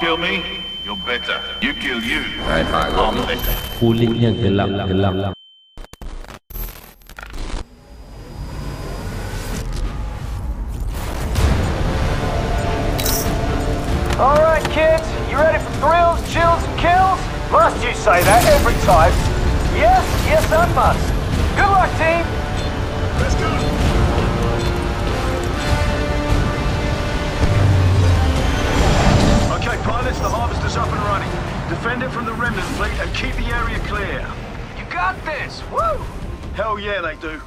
kill me, you're better. You kill you, I'm better. Kulitnya gelap. Alright kids, you ready for thrills, chills and kills? Must you say that every time? Yes, I must. Good luck team! Let's go! Pilots, the harvester's up and running. Defend it from the remnant fleet and keep the area clear. You got this! Woo! Hell yeah, they do.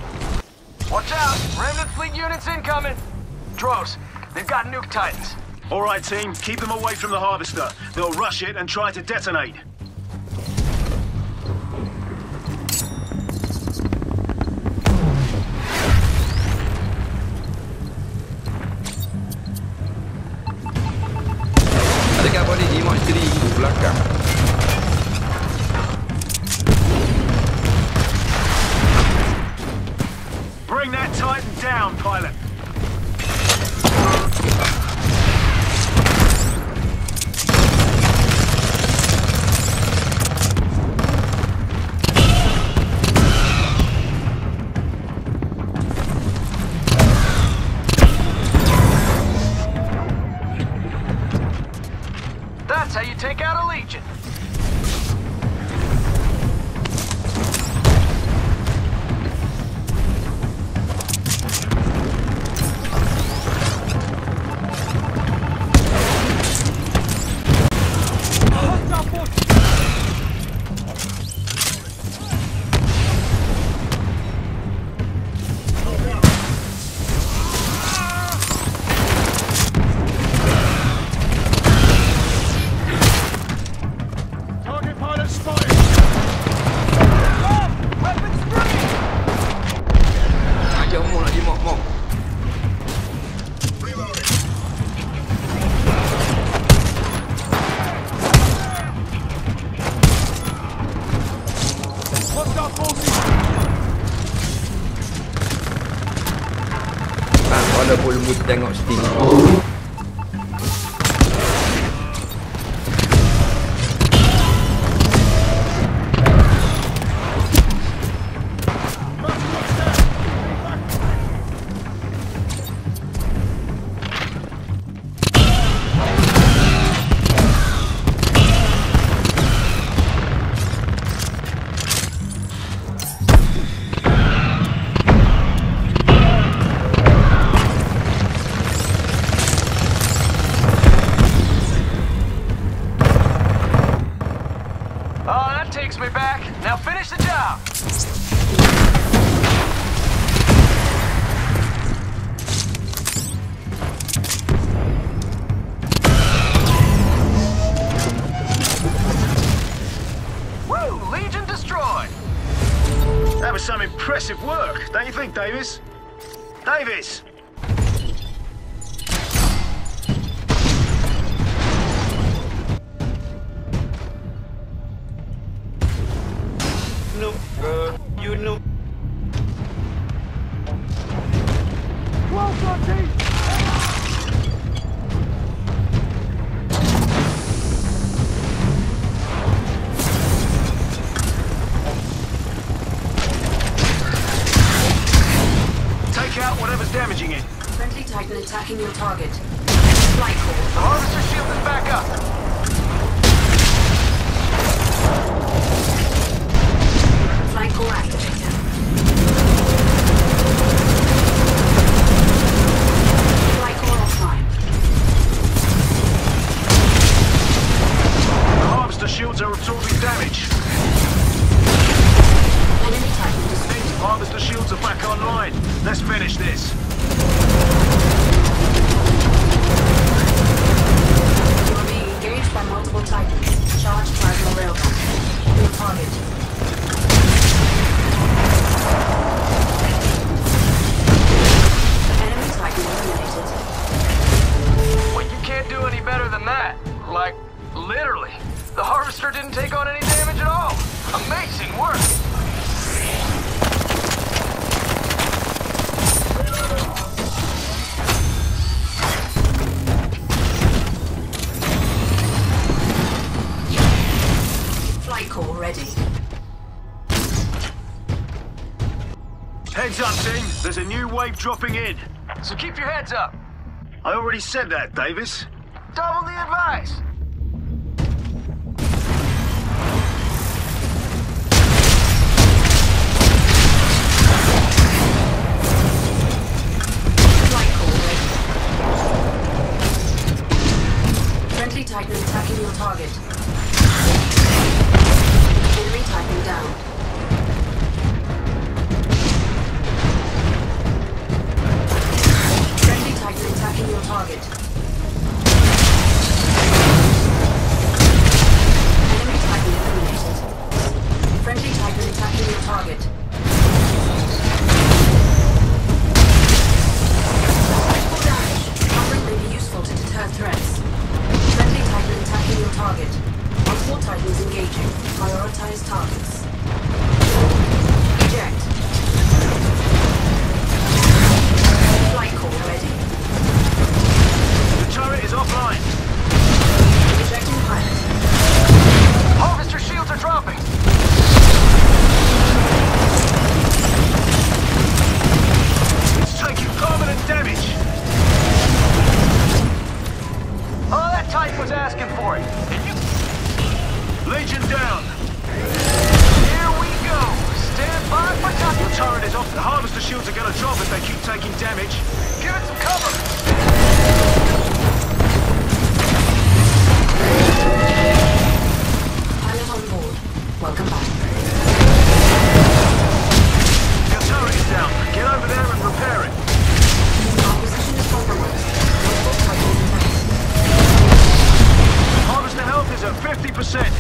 Watch out! Remnant fleet units incoming! Droz, they've got nuke titans. Alright team, keep them away from the harvester. They'll rush it and try to detonate. Bring that Titan down, pilot. That's how you take out a legion. Ada pulmut tengok steam. Takes me back. Now finish the job. Woo! Legion destroyed. That was some impressive work, don't you think, Davis? Davis! You know. Take out whatever's damaging it. Friendly Titan attacking your target. Flight core. The harvester shield is back up. Let's finish this. You're being engaged by multiple Titans. Charge plasma railgun. Your target. Enemy Titan eliminated. Well, you can't do any better than that. Like, literally. The harvester didn't take on any damage at all. Amazing work. There's a new wave dropping in. So keep your heads up. I already said that, Davis. Double the advice. Friendly Titan attacking your target. Enemy Titan down. Attacking your target. Enemy Titan eliminated. Friendly Titan attacking your target. Critical damage. Covering may be useful to deter threats. Friendly Titan attacking your target. Multiple Titans engaging. Prioritize targets. Eject. Flight call ready. Turret is offline. Ejecting pilot. Harvester shields are dropping. It's taking permanent damage. All that type was asking for it. Legion down. Here we go. Stand by for tackle. The turret is off. The harvester shields are going to drop if they keep taking damage. Give it some cover. Pilot on board. Welcome back. Your turret is down. Get over there and repair it. Our position is compromised. Multiple Titans attacked. Harvester health is at 50%.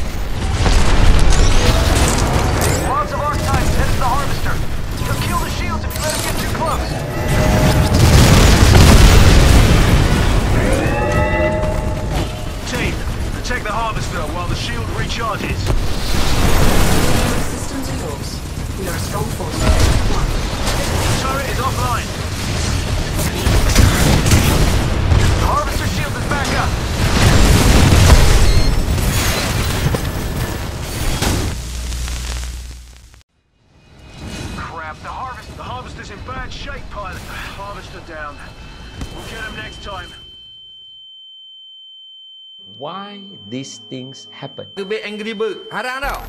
Wads of Archetypes headed to the Harvester. He'll kill the shields if you let him get too close. Team. Take the harvester while the shield recharges. Systems are yours. We are a strong force. The turret is offline. The harvester shield is back up. Crap, the harvester's in bad shape, pilot. Harvester down. We'll get him next time. Why these things happen? Cái bê Angry Bird, harang tau.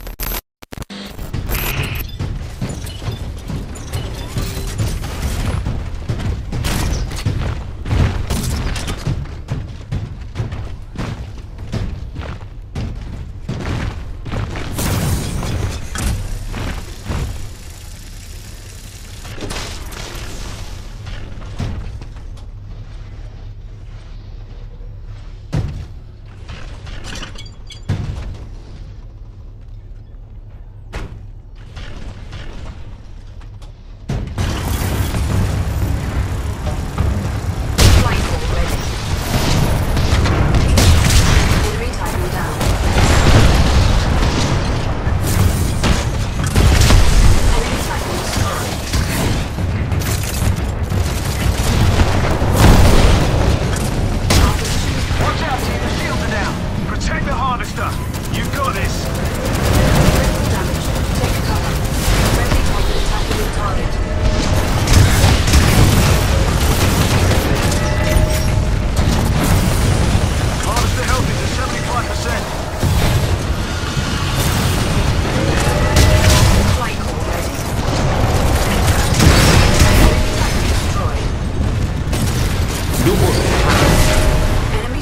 Enemy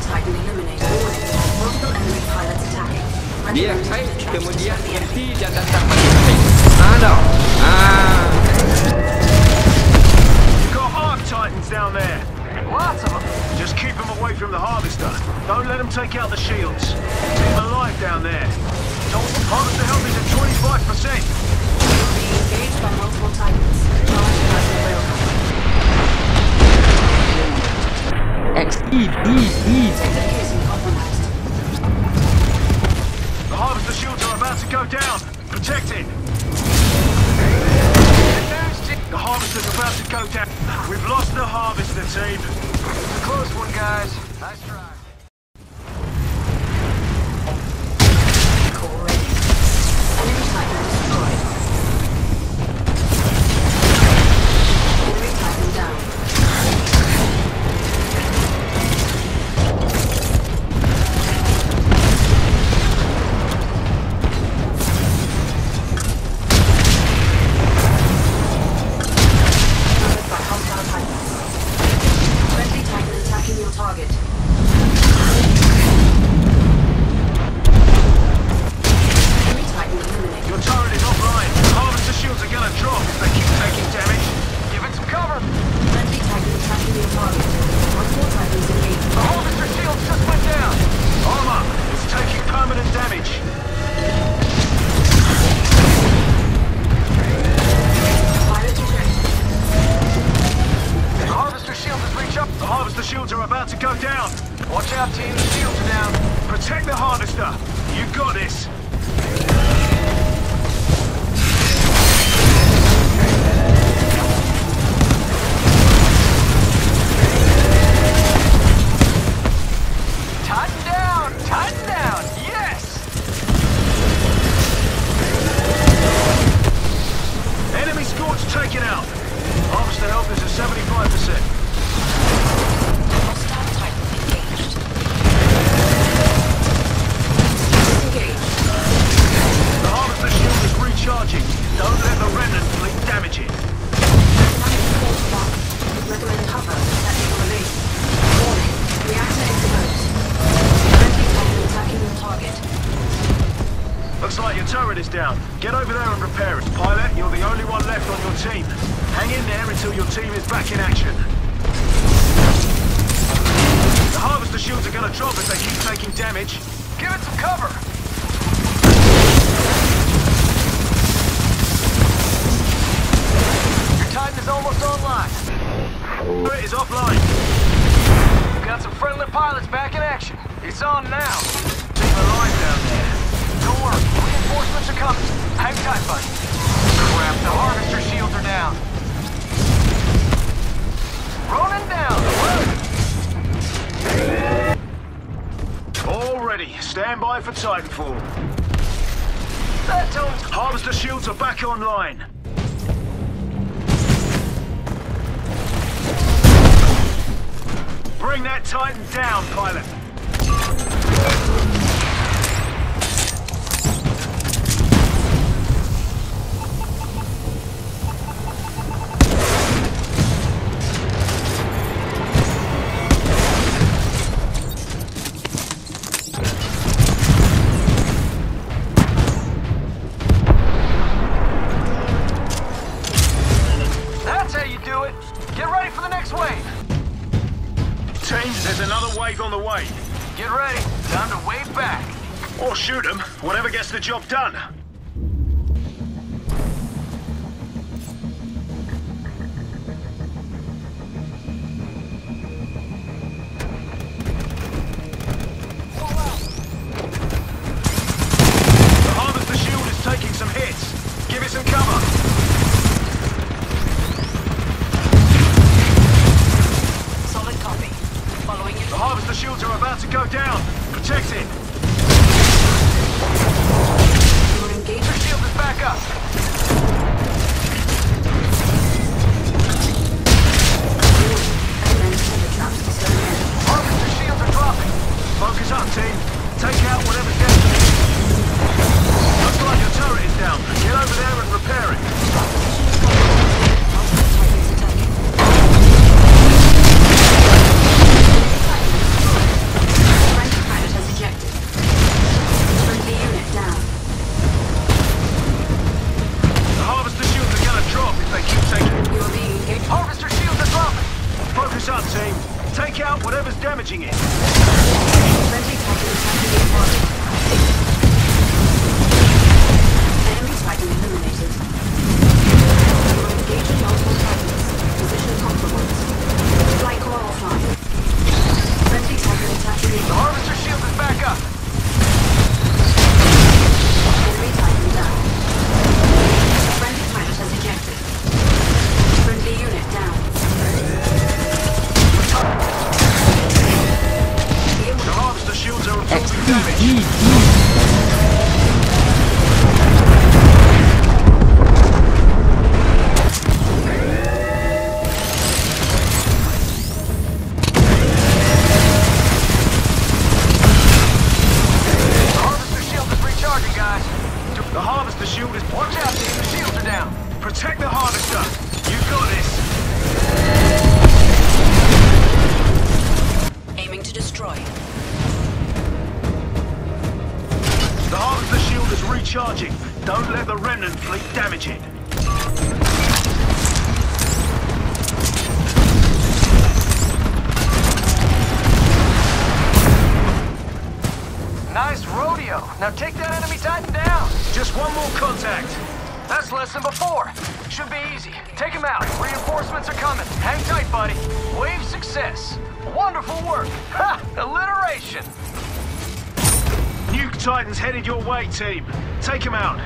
about to go down. Watch out, team. The shields are down. Protect the harvester. You got this. Stand by for Titanfall. Harvester shields are back online. Bring that Titan down, pilot. Shoot them, whatever gets the job done. The harvester shield is taking some hits. Give it some cover. Solid copy. Following it. The harvester shields are about to go down. Protect it. Up. Harvester shields are dropping. Focus up, team. Take out whatever's damaged. Looks like your turret is down. Get over there and repair it. Friendly pilot has ejected. Friendly unit down. They keep taking. You'll be engaged. Harvester shields are dropping. Focus up, team. Take out whatever's damaging it. Enemy Titan eliminated. We're engaging multiple Titans. Position compromised. Flight core offline. Friendly Titan attacking. The harvester shield is back up. Enemy Titan down. Friendly pilot has ejected. Friendly unit down. The harvester shields are absorbing damage. The harvester shield is recharging, guys. The harvester shield is... Watch out, team. The shields are down. Protect the harvester. You got this! Aiming to destroy. The harvester shield is recharging. Don't let the remnant fleet damage it. Nice rodeo! Now take that enemy Titan down! Just one more contact! That's less than before. Should be easy. Take him out. Reinforcements are coming. Hang tight, buddy. Wave success. Wonderful work. Ha! Alliteration. Nuke Titans headed your way, team. Take him out.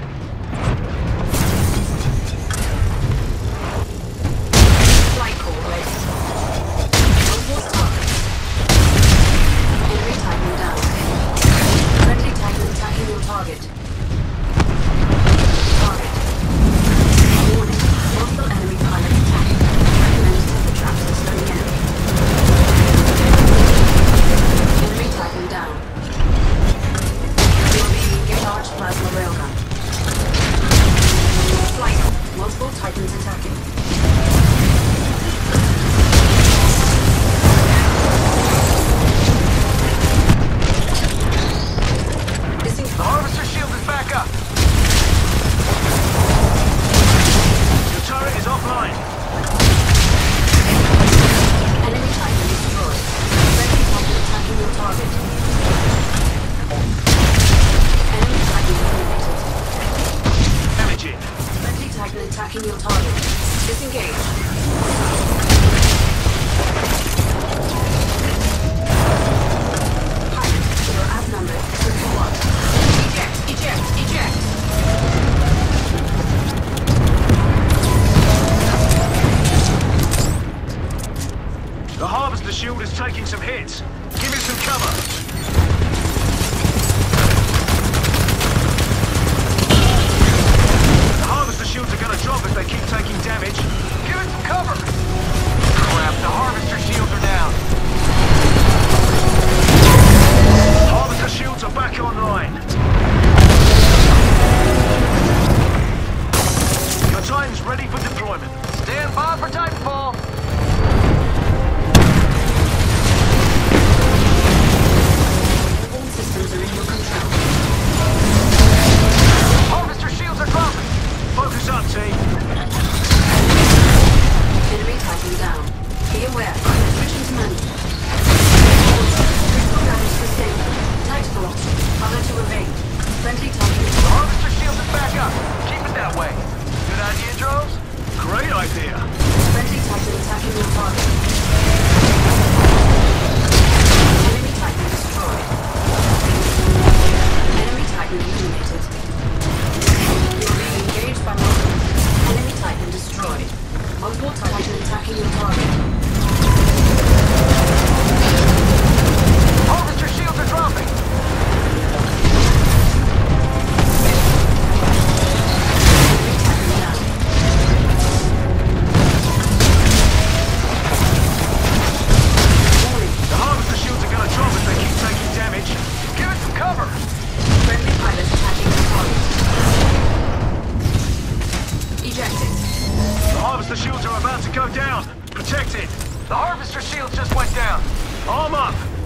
Attacking your target. Disengage. Pilot, you're outnumbered. 3-1. Eject, eject, eject. The harvester shield is taking some hits. Give it some cover.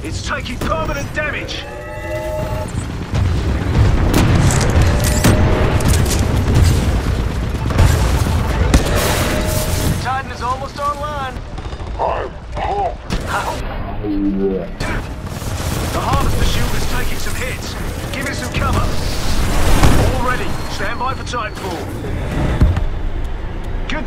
It's taking permanent damage! The Titan is almost online! I'm home! Dude! The harvester shield is taking some hits! Give it some cover! All ready! Stand by for Titanfall! Good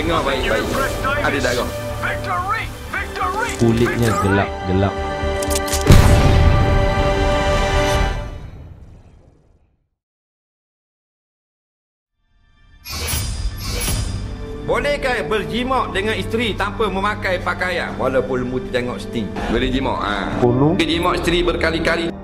Dengar baik-baik. Ada dah kau. Kulitnya gelap-gelap. Bolehkah berjimak dengan isteri tanpa memakai pakaian? Walaupun mu tengok Sting. Boleh jimak. Boleh jimak isteri berkali-kali.